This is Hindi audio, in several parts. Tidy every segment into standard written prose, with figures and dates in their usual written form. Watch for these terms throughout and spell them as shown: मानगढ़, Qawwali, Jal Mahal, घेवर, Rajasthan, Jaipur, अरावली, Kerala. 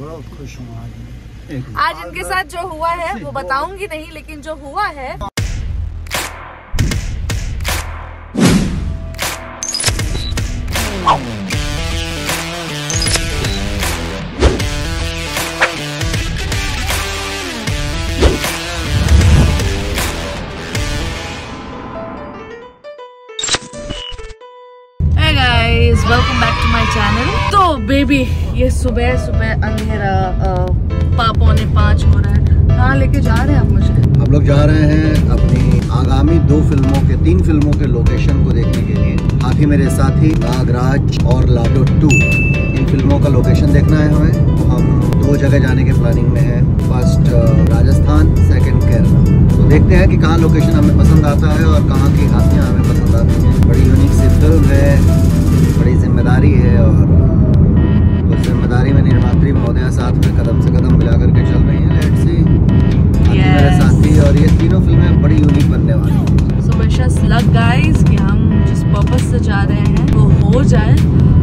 बहुत खुश हूँ आज इनके साथ जो हुआ है वो बताऊंगी नहीं, लेकिन जो हुआ है। Welcome back to my channel. तो बेबी ये सुबह सुबह अंधेरा 4:45 हो रहा है। कहाँ लेके जा रहे हैं आप मुझे? हम लोग जा रहे हैं अपनी आगामी 3 फिल्मों के लोकेशन को देखने के लिए। हाथी मेरे साथी, नागराज और लाडो 2, इन फिल्मों का लोकेशन देखना है हमें। हम 2 जगह जाने के प्लानिंग में है, फर्स्ट राजस्थान, सेकेंड केरला। तो देखते हैं कि कहाँ लोकेशन हमें पसंद आता है और कहाँ की कहानियाँ हमें पसंद आती हैं। बड़ी यूनिक सी फिल्म है, बड़ी जिम्मेदारी है और उस जिम्मेदारी में निर्मात्री महोदया साथ में कदम से कदम मिला करके चल रही है। लेट्स सी, मेरे साथी और ये तीनों फिल्में बड़ी यूनिक बनने वाली हैं। सो विशेष लक गाइस कि हम जिस पर्पस से जा रहे हैं वो हो जाए।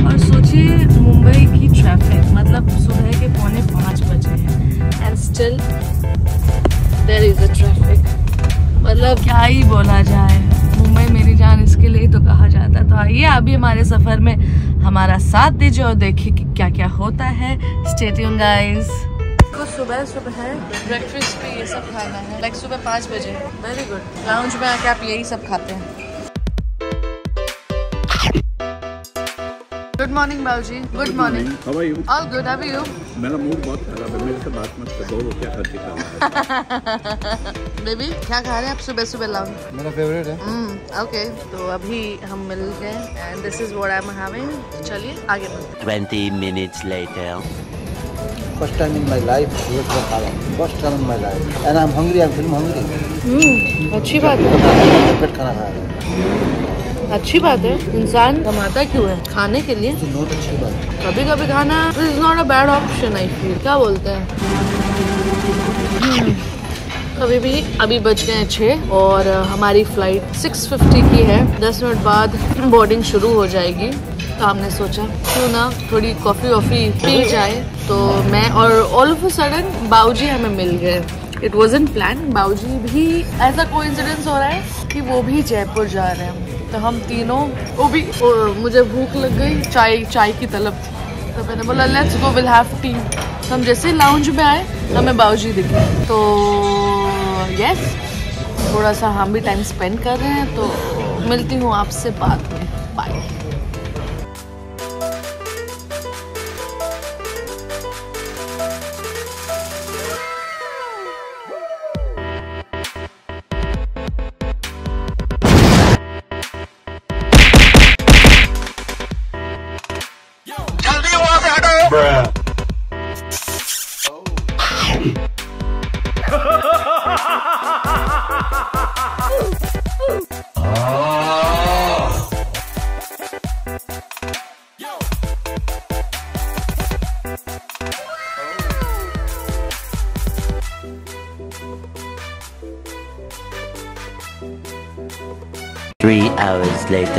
और सोचिए मुंबई की ट्रैफिक, मतलब सुबह के 4:45 बजे हैं and still there is a traffic. मतलब क्या ही बोला जाए, मुंबई मेरी जान इसके लिए तो कहा जाता है। तो आइए अभी हमारे सफ़र में हमारा साथ दीजिए और देखिए कि क्या क्या होता है। Stay tune guys. तो सुबह सुबह ब्रेकफास्ट पे ये सब खाना है, लाइक सुबह 5 बजे। Very good. लाउंज में आके आप यही सब खाते हैं। गुड मॉर्निंग बाबूजी। Good morning. How are you? All good. How are you? मेरा मूड बहुत खराब है, मेरे से बात मत करो। वो क्या खाती है बेबी? क्या खा रहे हैं आप सुबह सुबह? लाउंज मेरा फेवरेट है। ओके तो अभी हम मिल गए and this is what I am having. चलिए आगे बढ़ते हैं। 20 minutes later. First time in my life ये खा रहा हूं, first time in my life and I am hungry. I am hungry. अच्छी बात है, पेट खाना खा रहा है, अच्छी बात है। इंसान कमाता क्यों है? खाने के लिए। बहुत अच्छी बात है। कभी कभी खाना is not a bad option I feel. क्या बोलते हैं? कभी भी। अभी बज गए 6 और हमारी फ्लाइट 6:50 की है। 10 मिनट बाद बोर्डिंग शुरू हो जाएगी। तो हमने सोचा क्यों ना थोड़ी कॉफ़ी वॉफ़ी पी जाए। तो मैं और ऑल ऑफ अ सडन बाबूजी हमें मिल गए। It wasn't plan. बाबूजी भी ऐसा कोइंसिडेंस हो रहा है कि वो भी जयपुर जा रहे हैं। तो हम तीनों, वो भी, और मुझे भूख लग गई, चाय की तलब। तो मैंने बोला let's go, will have tea. तो हम जैसे लाउंज में आए हमें बाबूजी दिखे। तो यस, थोड़ा सा हम भी टाइम स्पेंड कर रहे हैं। तो मिलती हूँ आपसे बाद में। बाय।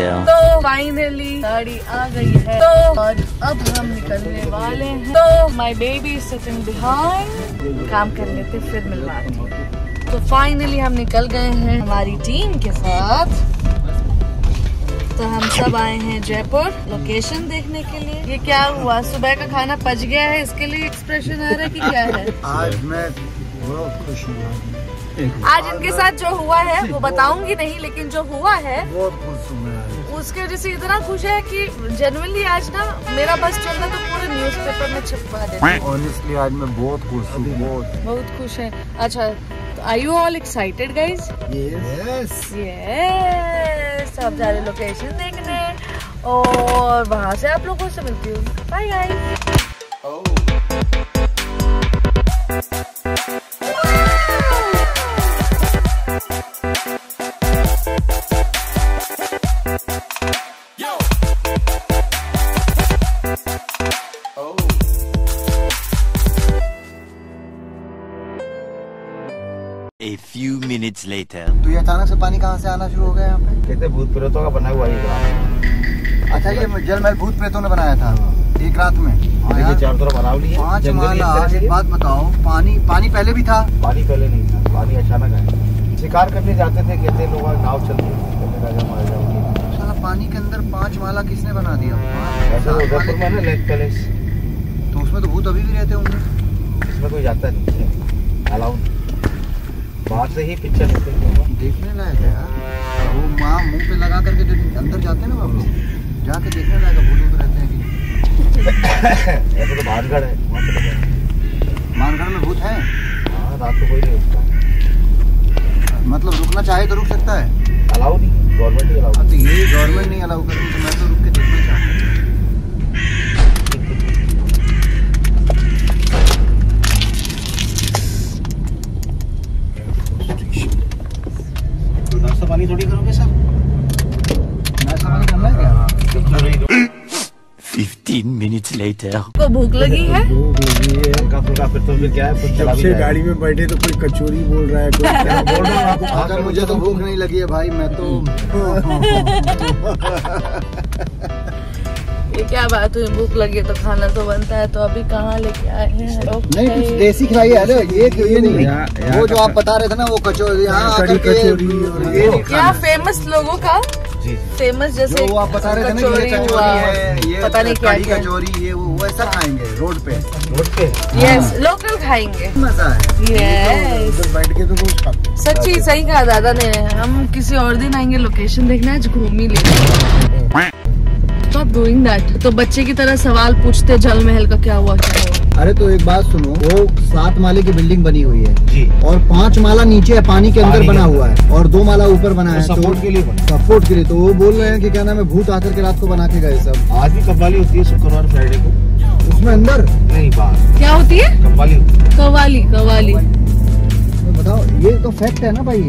तो फाइनली गाड़ी आ गई है। तो और अब हम निकलने वाले हैं। तो माय बेबी सिटिंग बिहाइंड। काम कर लेते फिर मिलवाते हैं। तो फाइनली हम निकल गए हैं हमारी टीम के साथ। तो हम सब आए हैं जयपुर लोकेशन देखने के लिए। ये क्या हुआ, सुबह का खाना पच गया है इसके लिए एक्सप्रेशन आ रहा है कि क्या है? आज मैं बहुत खुश हूँ। आज इनके साथ जो हुआ है वो बताऊंगी नहीं, लेकिन जो हुआ है उसकी वजह से इतना खुश है कि जनरली आज ना मेरा बस चल रहा तो पूरे न्यूज़पेपर में छपवा देते। ऑनेस्टली आज मैं बहुत खुश हूँ, बहुत खुश है। अच्छा, are you all excited guys? Yes yes. आप जा रहे लोकेशन देखने और वहाँ से आप लोगों से मिलती हूँ। Bye guys. A few minutes later. तो ये अचानक से पानी कहाँ से आना शुरू हो गया यहाँ पे? कहते भूत प्रेतों का बना हुआ है। अच्छा, ये जल महल भूत प्रेतों ने बनाया था एक रात में। चारों तरफ अरावली है। पाँच माला, एक बात बताओ, पानी पहले भी था? पानी पहले नहीं था, पानी अचानक आया। शिकार करने जाते थे, कहते लोग नाव चलती है। पानी के अंदर पाँच माला किसने बना दिया? तो उसमें तो भूत अभी भी रहते होंगे, इसमें कोई जाता नहीं, अलाउड। बाहर से ही पिक्चर देखने लायक है यार। वो माँ मुंह पे लगा करके जो अंदर जाते हैं ना, बाबू जाके देखने लायक भूत भूत रहते हैं कि ऐसे। तो मानगढ़ है, मानगढ़ में भूत है। हाँ, रात को कोई नहीं रुकता, मतलब रुकना चाहे तो रुक सकता है, अलाउ नहीं, गवर्नमेंट नहीं अलाउ। तो यही गवर्नमेंट नहीं अलाउ करती तो मैं तो रुक के देखना चाहता हूँ। पानी थोड़ी करोगे सर, करना है क्या? 15 मिनट्स लेटर। तो भूख लगी है, फिर तो क्या है? जब से गाड़ी में बैठे तो कोई कचौरी बोल रहा है, कोई क्या बोल रहा है। अगर मुझे तो भूख नहीं लगी है भाई, मैं तो ये क्या बात हुई, भूख लगी तो खाना तो बनता है। तो अभी कहाँ लेके आए हैं? नहीं कुछ देसी खिलाई है। ये नहीं वो जो आप बता रहे थे ना, वो कचौरी। हाँ, यहाँ फेमस लोगों का फेमस, जैसे वो आप बता रहे थे ना, ये कचौरी है, पता नहीं क्या कचौरी है, वो ऐसा खाएंगे रोड पे। यस, लोकल खाएंगे, मजा है। बैठ के तो कुछ सच्ची सही कहा दादा ने। हम किसी और दिन आएंगे, लोकेशन देखना है, घूम ही लेंगे। Stop doing that। तो बच्चे की तरह सवाल पूछते, जल महल का क्या हुआ क्या हुआ। अरे तो एक बात सुनो, वो 7 माले की बिल्डिंग बनी हुई है जी, और 5 माला नीचे है, पानी के अंदर बना हुआ है, और 2 माला ऊपर बना है सपोर्ट के लिए। तो वो बोल रहे हैं कि क्या नाम है, भूत आकर के रात को बना के गए सब। आज भी कव्वाली होती है शुक्रवार फ्राइडे को, उसमें अंदर नहीं बाहर क्या होती है, कव्वाली। बताओ, ये तो फैक्ट है ना भाई।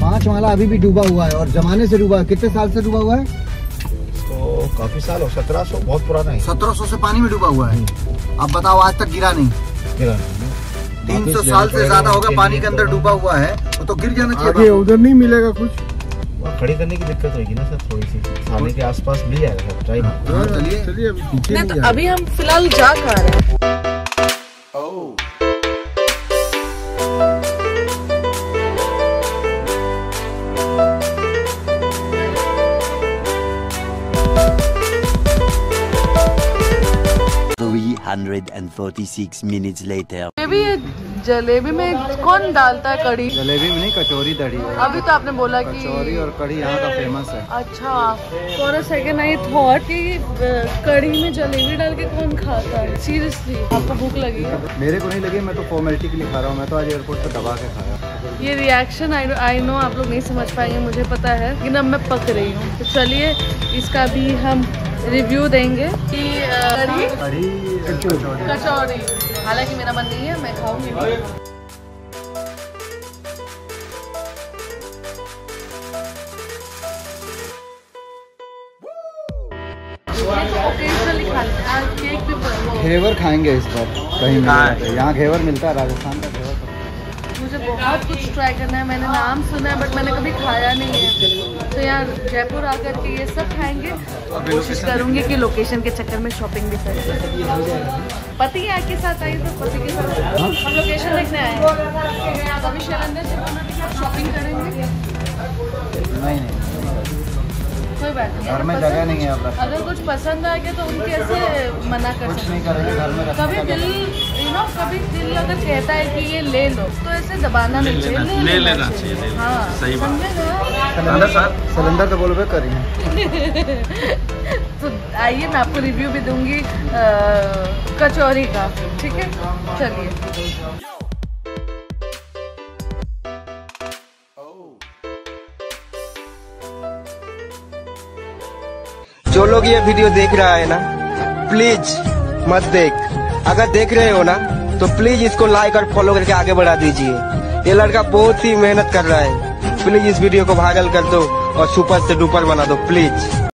5 माला अभी भी डूबा हुआ है, और जमाने से डूबा है। कितने साल से डूबा हुआ है? काफी साल हो, 1700, बहुत पुराना है। 1700 से पानी में डूबा हुआ है। अब बताओ, आज तक गिरा नहीं। गिरा 300 साल से ज्यादा होगा, पानी के अंदर डूबा हुआ है, तो गिर जाना चाहिए। उधर नहीं मिलेगा कुछ, खड़ी करने की दिक्कत होगी ना सर, थोड़ी सी थाने के आसपास मिल जाएगा। चलिए अभी हम फिलहाल जा खा रहे हैं। Later. जलेबी में कौन डालता है कड़ी? जलेबी में नहीं, कचौरी दड़ी है। अभी तो आपने बोला कि कचौरी और कड़ी यहाँ का फेमस है। अच्छा, for a second I thought कि कड़ी में जलेबी डाल के कौन खाता है। सीरियसली आपको भूख लगी? मेरे को नहीं लगी, मैं तो फॉर्मेलिटी के लिए खा रहा हूँ। मैं तो आज एयरपोर्ट पे दबा के खाया। ये रिएक्शन आई नो आप लोग नहीं समझ पाएंगे, मुझे पता है, लेकिन अब मैं पक रही हूँ। तो चलिए इसका भी हम रिव्यू देंगे कि कचौरी। हालांकि मेरा मन नहीं है, मैं खाऊंगी। घेवर खाएंगे इस बार, कहीं यहाँ घेवर मिलता है, राजस्थान का घेवर। मुझे बहुत कुछ ट्राई करना है, मैंने नाम सुना है बट मैंने कभी खाया नहीं है। तो यार जयपुर आकर के ये सब खाएंगे, कोशिश करूंगी कि लोकेशन के चक्कर में शॉपिंग भी कर सकूं। पति आपके साथ आई तो पति के साथ हम लोकेशन देखने आए हैं। अभी शैलेंद्र से शॉपिंग करेंगे? नहीं, कोई बात नहीं, घर में जगह नहीं है। अगर कुछ पसंद आ गया तो उन कैसे मना कर सकते? कभी दिल यू नो, कभी दिल अगर कहता है कि ये ले लो तो ऐसे दबाना नहीं चाहिए, ले लेना चाहिए। हाँ, सही बात। सिलेंडर तो बोलो करिए। तो आइए, मैं आपको रिव्यू भी दूंगी कचौरी का, ठीक है? चलिए जो लोग ये वीडियो देख रहा है ना, प्लीज मत देख। अगर देख रहे हो ना तो प्लीज इसको लाइक और फॉलो करके आगे बढ़ा दीजिए। ये लड़का बहुत ही मेहनत कर रहा है। प्लीज इस वीडियो को वायरल कर दो और सुपर से डुपर बना दो प्लीज।